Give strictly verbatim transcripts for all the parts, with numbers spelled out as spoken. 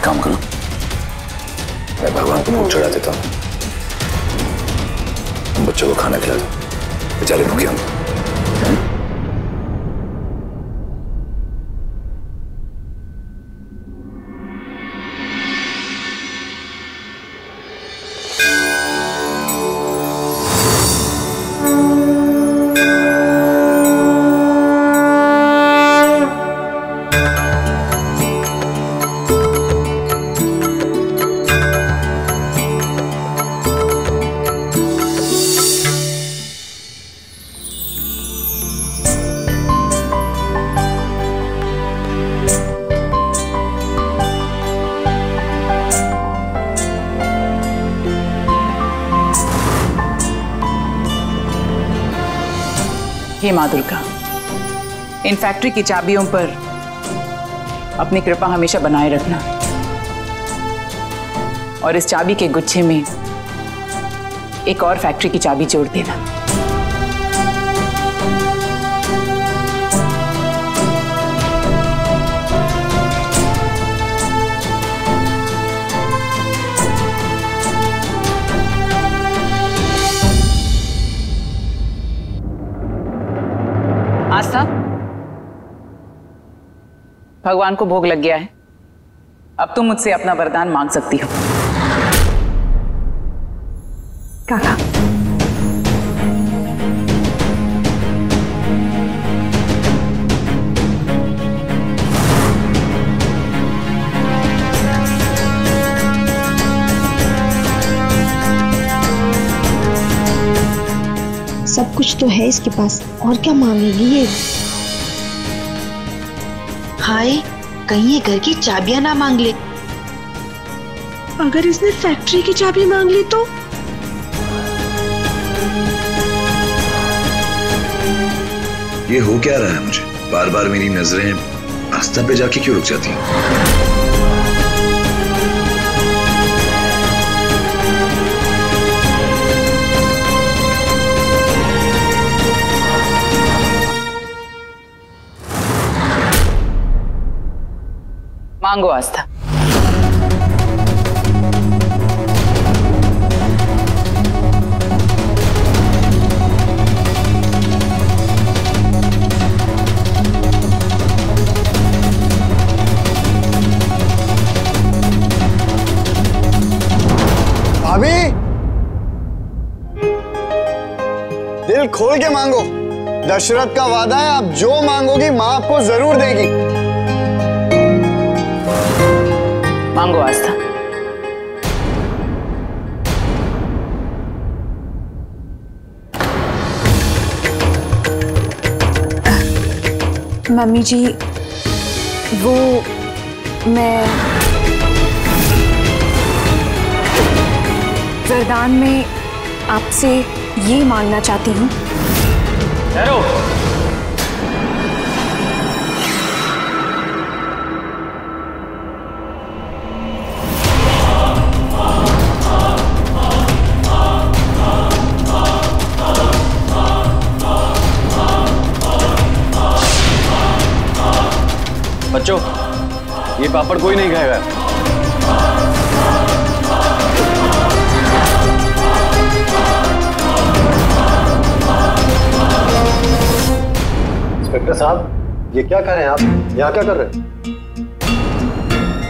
एक काम करो, मैं भगवान को भोग चढ़ा देता हूँ, बच्चों को खाना खिला दो, बेचारे भूखे होंगे। हे मां दुर्गा, इन फैक्ट्री की चाबियों पर अपनी कृपा हमेशा बनाए रखना और इस चाबी के गुच्छे में एक और फैक्ट्री की चाबी जोड़ देना। भगवान को भोग लग गया है, अब तुम मुझसे अपना वरदान मांग सकती हो। काका, सब कुछ तो है इसके पास, और क्या मांगेगी ये? हाय, कहीं ये घर की चाबियां ना मांग ले। अगर इसने फैक्ट्री की चाबी मांग ली तो? ये हो क्या रहा है मुझे? बार बार मेरी नजरें आस्था पे जाके क्यों रुक जाती हैं? मांगो आस्था। भाभी, दिल खोल के मांगो, दशरथ का वादा है, आप जो मांगोगी मां आपको जरूर देगी। मांगो आस्था। मम्मी जी, वो मैं वरदान में आपसे ये मांगना चाहती हूँ। ठहरो, बच्चों, ये पापड़ कोई नहीं खाएगा। इंस्पेक्टर साहब, ये क्या कर रहे हैं आप? यहाँ क्या कर रहे हैं?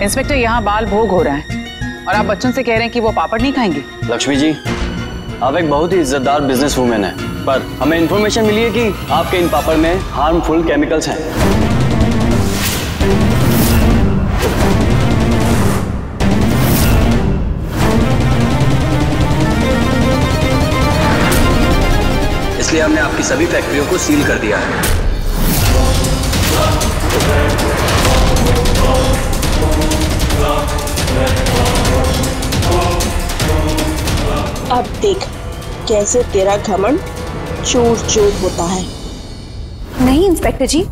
इंस्पेक्टर, यहाँ बाल भोग हो रहा है और आप बच्चों से कह रहे हैं कि वो पापड़ नहीं खाएंगे। लक्ष्मी जी, आप एक बहुत ही इज्जतदार बिजनेस वूमेन है, पर हमें इंफॉर्मेशन मिली है कि आपके इन पापड़ में हार्मफुल केमिकल्स हैं। इसलिए हमने आपकी सभी फैक्ट्रियों को सील कर दिया है। अब देख कैसे तेरा घमंड चूर-चूर होता है। नहीं इंस्पेक्टर जी,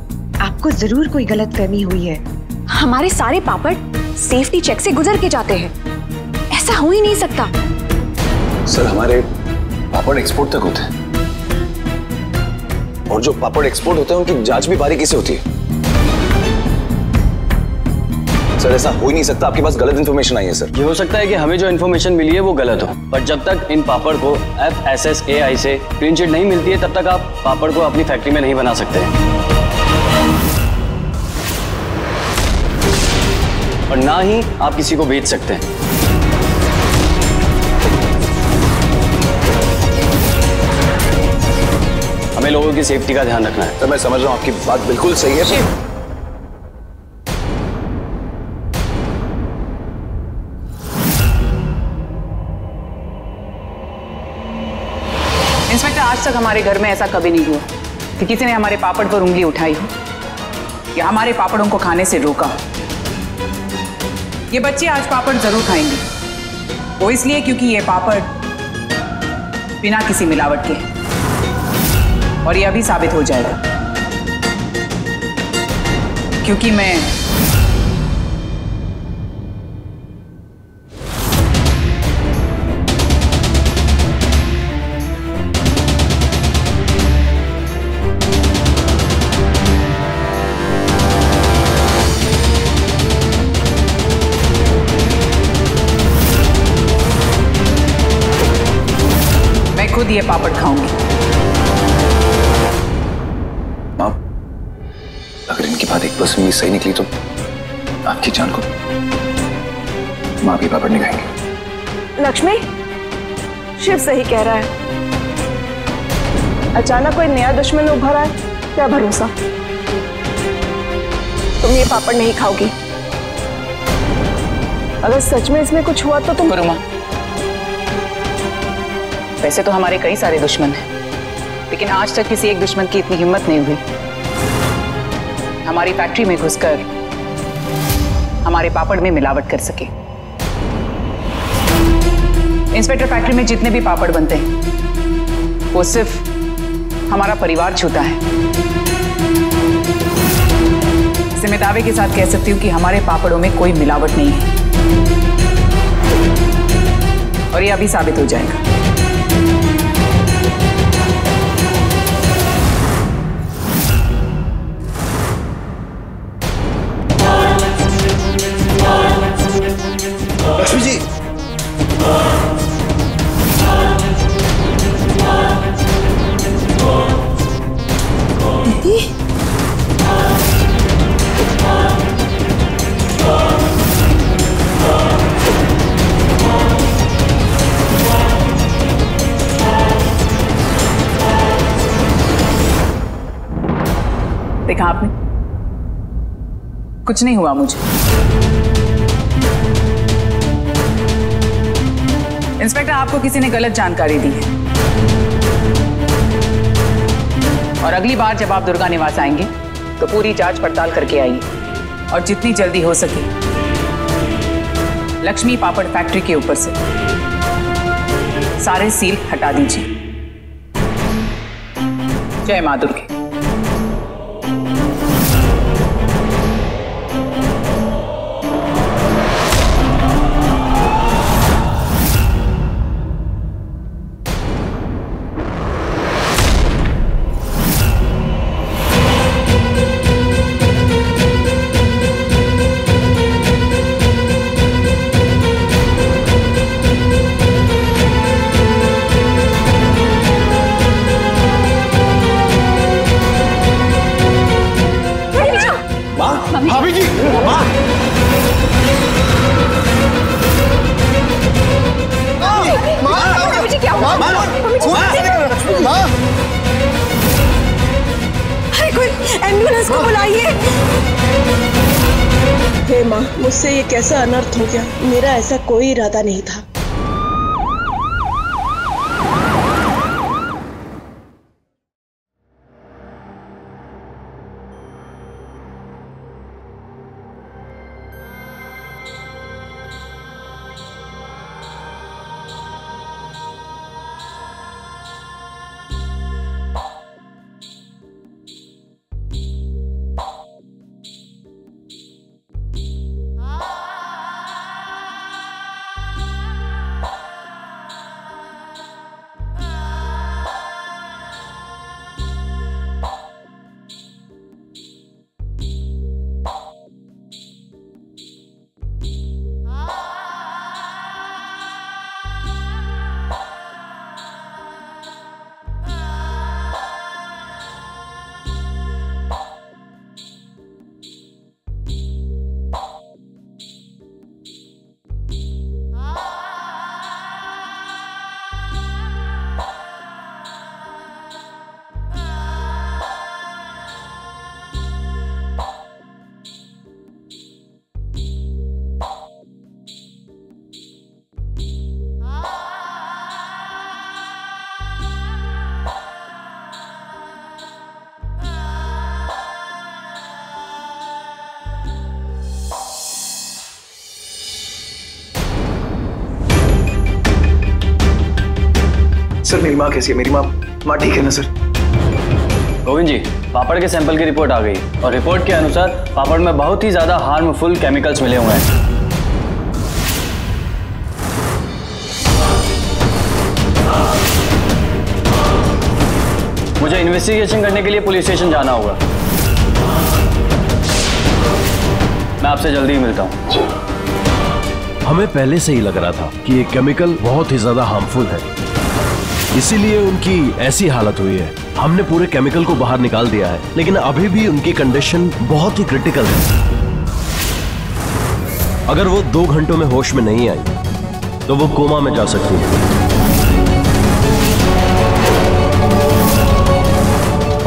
आपको जरूर कोई गलतफहमी हुई है। हमारे सारे पापड़ सेफ्टी चेक से गुजर के जाते हैं, ऐसा हो ही नहीं सकता। सर, हमारे पापड़ एक्सपोर्ट तक होते हैं और जो पापड़ एक्सपोर्ट होते हैं उनकी जांच भी बारीकी से होती है। सर ऐसा हो ही नहीं सकता, आपके पास गलत इन्फॉर्मेशन आई है सर। ये हो सकता है कि हमें जो इन्फॉर्मेशन मिली है वो गलत हो, पर जब तक इन पापड़ को F S S A I से क्लीन चिट नहीं मिलती है तब तक आप पापड़ को अपनी फैक्ट्री में नहीं बना सकते और ना ही आप किसी को बेच सकते हैं। हमें लोगों की सेफ्टी का ध्यान रखना है। तो मैं समझ रहा हूँ, आपकी बात बिल्कुल सही है सर। इंस्पेक्टर, आज तक हमारे घर में ऐसा कभी नहीं हुआ कि किसी ने हमारे पापड़ पर उंगली उठाई हो या हमारे पापड़ों को खाने से रोका। ये बच्चे आज पापड़ जरूर खाएंगे, वो इसलिए क्योंकि ये पापड़ बिना किसी मिलावट के हैं और यह भी साबित हो जाएगा क्योंकि मैं मैं खुद ये पापड़ खाऊंगी। परसेंट सही निकली तो आपकी जान को माँ भी पापड़ नहीं खाएंगे। लक्ष्मी, शिव सही कह रहा है। अचानक कोई नया दुश्मन उभर आए, क्या भरोसा। तुम ये पापड़ नहीं खाओगी। अगर सच में इसमें कुछ हुआ तो तुम करो माँ। वैसे तो हमारे कई सारे दुश्मन हैं, लेकिन आज तक किसी एक दुश्मन की इतनी हिम्मत नहीं हुई हमारी फैक्ट्री में घुसकर हमारे पापड़ में मिलावट कर सके। इंस्पेक्टर, फैक्ट्री में जितने भी पापड़ बनते हैं वो सिर्फ हमारा परिवार छूता है। इससे मैं दावे के साथ कह सकती हूँ कि हमारे पापड़ों में कोई मिलावट नहीं है और ये अभी साबित हो जाएगा। देखा आपने, कुछ नहीं हुआ मुझे। इंस्पेक्टर, आपको किसी ने गलत जानकारी दी है और अगली बार जब आप दुर्गा निवास आएंगे तो पूरी जांच पड़ताल करके आइए और जितनी जल्दी हो सके लक्ष्मी पापड़ फैक्ट्री के ऊपर से सारे सील हटा दीजिए। जय मां दुर्गे। एम्बुलेंस को बुलाइए। हे माँ, मुझसे ये कैसा अनर्थ हो गया। मेरा ऐसा कोई इरादा नहीं था। सर मेरी माँ कैसी है? मेरी माँ माँ ठीक है ना सर? गोविंद जी, पापड़ के सैंपल की रिपोर्ट आ गई और रिपोर्ट के अनुसार पापड़ में बहुत ही ज्यादा हार्मफुल केमिकल्स मिले हुए हैं। मुझे इन्वेस्टिगेशन करने के लिए पुलिस स्टेशन जाना होगा। मैं आपसे जल्दी ही मिलता हूँ। हमें पहले से ही लग रहा था कि ये केमिकल बहुत ही ज्यादा हार्मफुल है, इसीलिए उनकी ऐसी हालत हुई है। हमने पूरे केमिकल को बाहर निकाल दिया है, लेकिन अभी भी उनकी कंडीशन बहुत ही क्रिटिकल है। अगर वो दो घंटों में होश में नहीं आई तो वो कोमा में जा सकती है,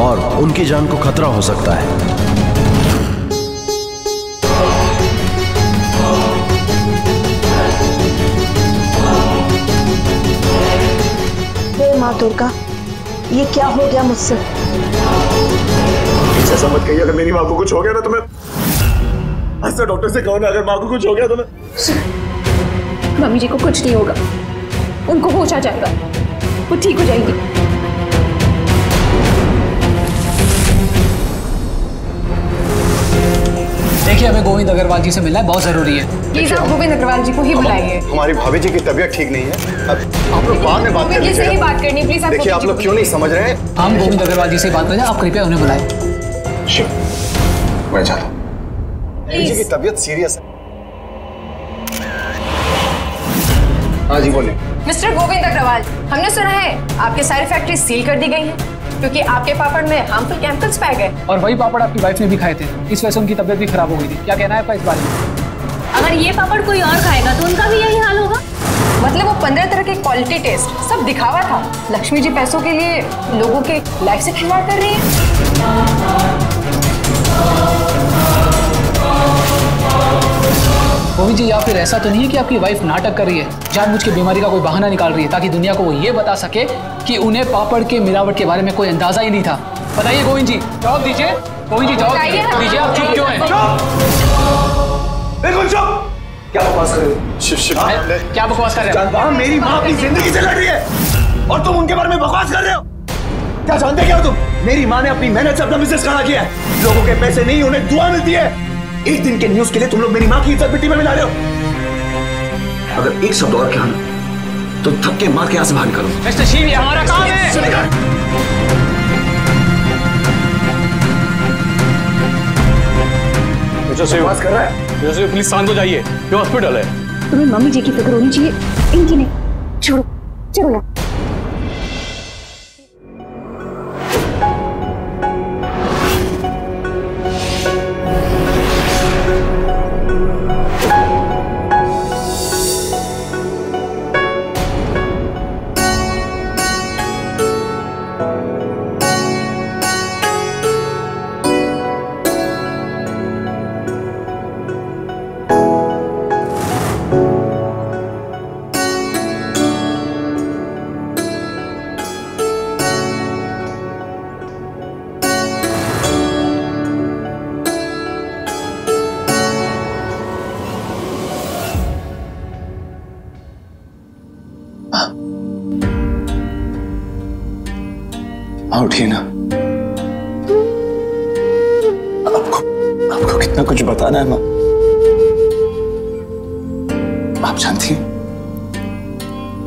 और उनकी जान को खतरा हो सकता है। हे माँ दुर्गा, ये क्या हो गया मुझसे? ऐसा मत कहिए, अगर मेरी माँ को कुछ हो गया ना तो मैं ऐसा डॉक्टर से कहूँ ना, अगर माँ को कुछ हो गया तो मैं। मम्मी जी को कुछ नहीं होगा, उनको होश आ जाएगा, वो ठीक हो जाएंगी। देखिए, हमें गोविंद अग्रवाल जी से मिलना है, बहुत जरूरी है। प्लीज आप गोविंद अग्रवाल जी को ही बुलाइए। हमारी भाभी जी की तबीयत ठीक नहीं है, आप लोग बाद में बात करेंगे। गोविंद जी से ही बात करनी है प्लीज। आप देखिए, आप लोग क्यों नहीं समझ रहे हैं। हम गोविंद अग्रवाल जी से बात करें, आप कृपया उन्हें बुलाएं। मैं जाता हूँ, जी की तबीयत सीरियस है। हाँ जी बोलिए। मिस्टर गोविंद अग्रवाल, हमने सुना है आपके सारी फैक्ट्री सील कर दी गई है क्योंकि आपके पापड़ में हार्मफुल केमिकल्स पाए गए, और वही पापड़ आपकी वाइफ ने भी खाए थे, इस वजह से उनकी तबीयत भी खराब हो गई थी। क्या कहना है आपका इस बारे में? अगर ये पापड़ कोई और खाएगा तो उनका भी यही हाल होगा। मतलब वो पंद्रह तरह के क्वालिटी टेस्ट सब दिखावा था। लक्ष्मी जी पैसों के लिए लोगों के लाइफ से खिलवाड़ कर रही है। गोविंद जी, या फिर ऐसा तो नहीं है कि आपकी वाइफ नाटक कर रही है, जानबूझ के बीमारी का कोई बहाना निकाल रही है ताकि दुनिया को वो ये बता सके कि उन्हें पापड़ के मिलावट के बारे में कोई अंदाजा ही नहीं था। बताइए गोविंद जी, जवाब दीजिए। गोविंद जी जवाब दीजिए, आप चुप क्यों हैं? बिल्कुल चुप। क्या बकवास कर रहे हो? शिव शिव क्या बकवास कर रहे हो? मेरी माँ अपनी जिंदगी से लड़ रही है और तुम उनके बारे में बकवास कर रहे हो। क्या जानते क्या हो तुम? मेरी माँ ने अपनी मेहनत से अपना बिजनेस खड़ा किया है, लोगों के पैसे नहीं उन्हें दुआ मिलती है। एक दिन के न्यूज के लिए तुम लोग मेरी माँ की इज्जत मिट्टी में मिला रहे हो। अगर एक शब्द और कहना तो थक्के मार के यहाँ से बाहर निकलो। मिस्टर शिव, ये हमारा काम है। मिस्टर शिव बकवास कर रहा है। मिस्टर शिव प्लीज शांत हो जाइए, ये हॉस्पिटल है। तुम्हें मम्मी जी की फिक्र होनी चाहिए, इनकी नहीं। छोड़ो, चलो यार। उठिए ना, आपको आपको कितना कुछ बताना है माँ। आप जानती हैं,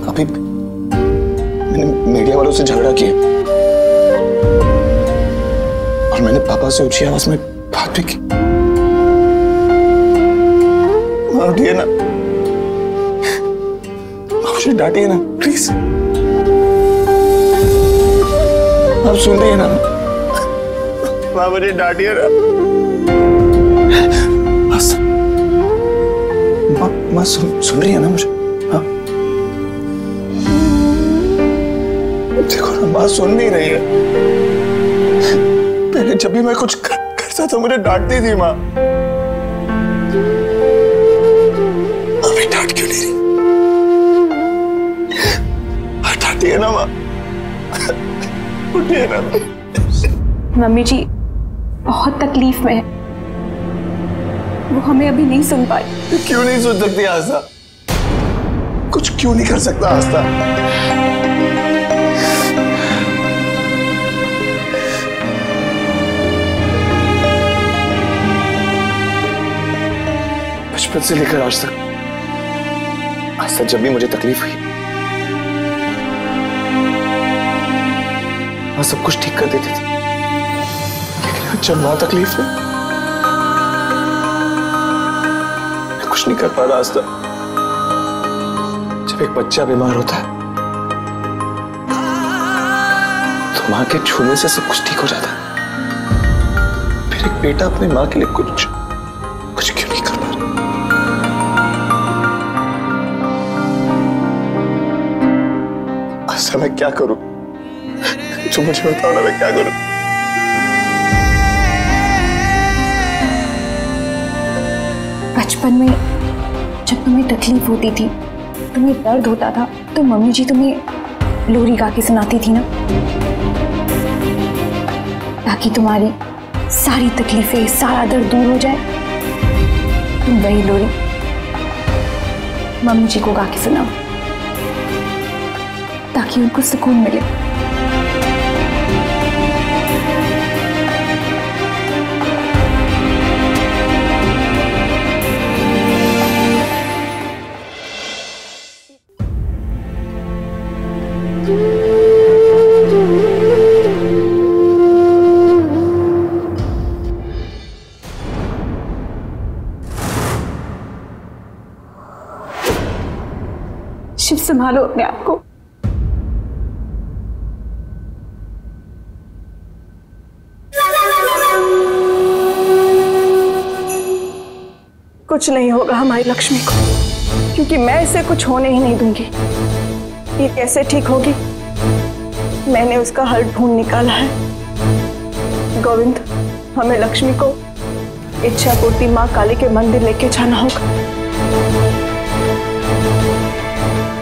अभी मैंने मीडिया वालों से झगड़ा किया और मैंने पापा से ऊंची आवाज में बात भी की। माँ उठिए ना, मुझे डांटिए ना प्लीज। आप सुन रहे हैं ना? माँ मुझे डांटिए ना। माँ माँ सुन सुन रही है ना मुझे? हाँ देखो ना, माँ सुन नहीं रही है। पहले जब भी मैं कुछ कर, करता था मुझे डांटती थी माँ। अभी डांट क्यों नहीं रही? हाँ डांटी है ना माँ? मम्मी जी बहुत तकलीफ में है, वो हमें अभी नहीं सुन पाए। क्यों नहीं सुन सकती आस्था? कुछ क्यों नहीं कर सकता आस्था? बचपन से लेकर आज तक आज तक जब भी मुझे तकलीफ हुई मैं सब कुछ ठीक कर देती थी, लेकिन जब माँ तकलीफ है मैं कुछ नहीं कर पा रहा। आज तक जब एक बच्चा बीमार होता है तो माँ के छूने से सब कुछ ठीक हो जाता है, फिर एक बेटा अपनी माँ के लिए कुछ कुछ क्यों नहीं कर पा रहा? आशा मैं क्या करूं? जो मुझे बताओ ना मैं क्या करूं? बचपन में जब तुम्हें तकलीफ होती थी, तुम्हें दर्द होता था, तो मम्मी जी तुम्हें लोरी गा के सुनाती थी ना, ताकि तुम्हारी सारी तकलीफें, सारा दर्द दूर हो जाए। तुम वही लोरी मम्मी जी को गा के सुनाओ ताकि उनको सुकून मिले। शिव संभालो अपने आप को। कुछ नहीं होगा हमारी लक्ष्मी को, क्योंकि मैं इसे कुछ होने ही नहीं दूंगी। ये कैसे ठीक होगी? मैंने उसका हल ढूंढ निकाला है। गोविंद, हमें लक्ष्मी को इच्छा पूर्ति माँ काली के मंदिर लेके जाना होगा,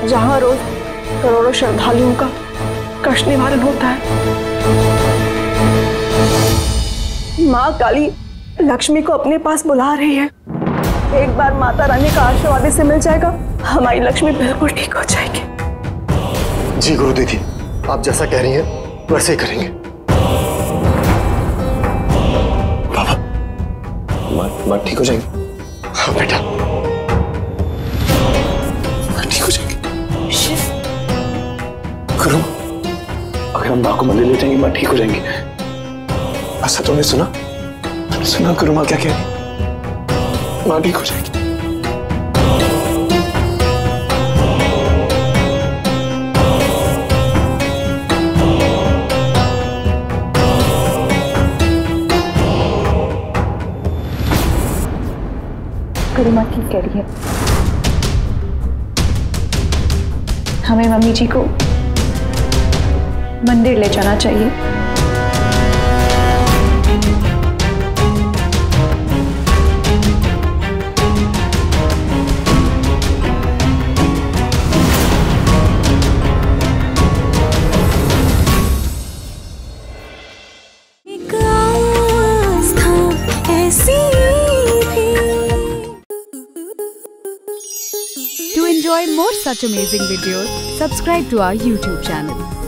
जहाँ रोज करोड़ों श्रद्धालुओं का कष्ट निवारण होता है। माँ काली लक्ष्मी को अपने पास बुला रही है। एक बार माता रानी का आशीर्वाद से मिल जाएगा, हमारी लक्ष्मी बिल्कुल ठीक हो जाएगी। जी गुरु दीदी, आप जैसा कह रही हैं वैसे ही करेंगे। बाबा, माँ माँ ठीक हो जाएंगी। हाँ बेटा, ठीक हो जाएंगी। गुरु, अगर हम माँ को मंदिर ले जाएंगे माँ ठीक हो जाएंगी। अच्छा तुमने सुना तुमने सुना गुरु माँ क्या कह रही? माँ ठीक हो जाएगी। गुरु माँ ठीक कह रही है, हमें मम्मी जी को मंदिर ले जाना चाहिए। एक आस्था ऐसी भी। To enjoy more such amazing videos, subscribe to our YouTube channel.